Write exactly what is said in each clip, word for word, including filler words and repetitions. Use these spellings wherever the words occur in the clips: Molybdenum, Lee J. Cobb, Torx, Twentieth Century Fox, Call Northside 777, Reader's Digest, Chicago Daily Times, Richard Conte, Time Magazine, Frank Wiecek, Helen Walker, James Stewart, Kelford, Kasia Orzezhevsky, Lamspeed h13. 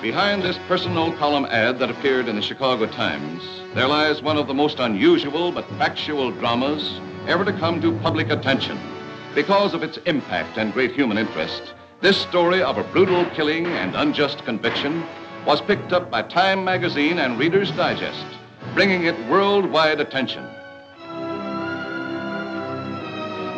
Behind this personal column ad that appeared in the Chicago Times, there lies one of the most unusual but factual dramas ever to come to public attention. Because of its impact and great human interest, this story of a brutal killing and unjust conviction was picked up by Time Magazine and Reader's Digest, bringing it worldwide attention.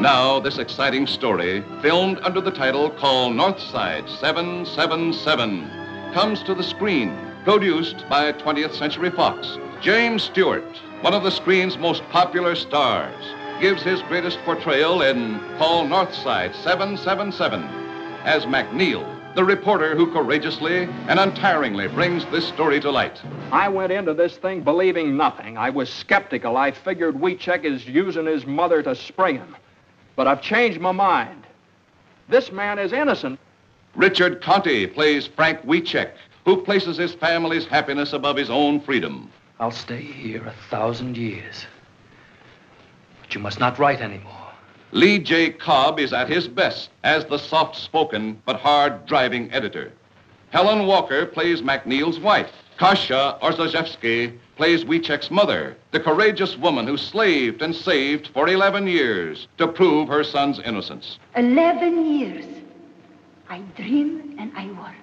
Now, this exciting story, filmed under the title Call Northside seven seven seven, comes to the screen, produced by Twentieth Century Fox. James Stewart, one of the screen's most popular stars, gives his greatest portrayal in Call Northside seven seven seven as McNeil, the reporter who courageously and untiringly brings this story to light. I went into this thing believing nothing. I was skeptical. I figured Wiecek is using his mother to spring him. But I've changed my mind. This man is innocent. Richard Conte plays Frank Wiecek, who places his family's happiness above his own freedom. I'll stay here a thousand years. But you must not write anymore. Lee J. Cobb is at his best as the soft-spoken but hard-driving editor. Helen Walker plays McNeil's wife. Kasia Orzezhevsky plays Wiecek's mother, the courageous woman who slaved and saved for eleven years to prove her son's innocence. eleven years. I dream and I work.